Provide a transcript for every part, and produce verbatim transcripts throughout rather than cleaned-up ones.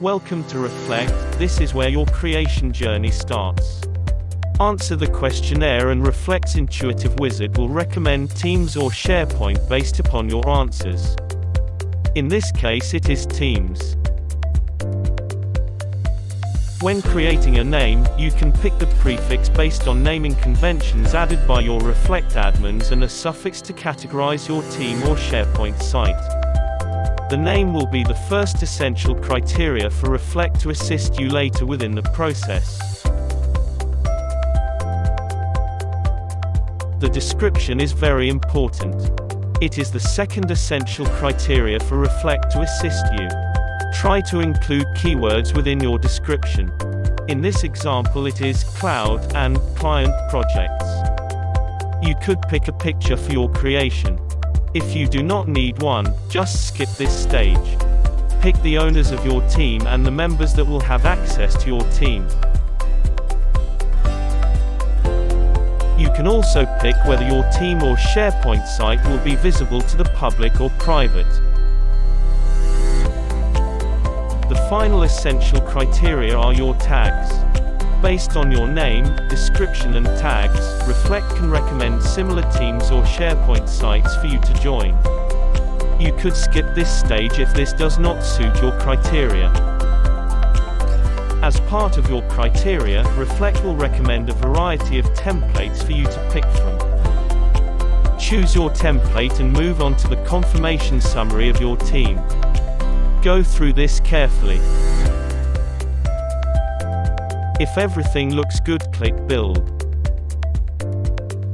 Welcome to Reflekt, this is where your creation journey starts. Answer the questionnaire and Reflekt's intuitive wizard will recommend Teams or SharePoint based upon your answers. In this case it is Teams. When creating a name, you can pick the prefix based on naming conventions added by your Reflekt admins and a suffix to categorize your team or SharePoint site. The name will be the first essential criteria for Reflekt to assist you later within the process. The description is very important. It is the second essential criteria for Reflekt to assist you. Try to include keywords within your description. In this example it is cloud and client projects. You could pick a picture for your creation. If you do not need one, just skip this stage. Pick the owners of your team and the members that will have access to your team. You can also pick whether your team or SharePoint site will be visible to the public or private. The final essential criteria are your tags. Based on your name, description and tags, Reflekt can recommend similar teams or SharePoint sites for you to join. You could skip this stage if this does not suit your criteria. As part of your criteria, Reflekt will recommend a variety of templates for you to pick from. Choose your template and move on to the confirmation summary of your team. Go through this carefully. If everything looks good, click Build.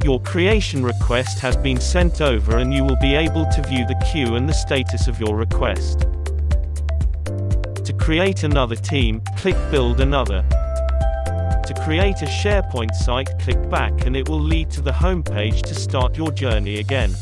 Your creation request has been sent over and you will be able to view the queue and the status of your request. To create another team, click Build Another. To create a SharePoint site, click back and it will lead to the home page to start your journey again.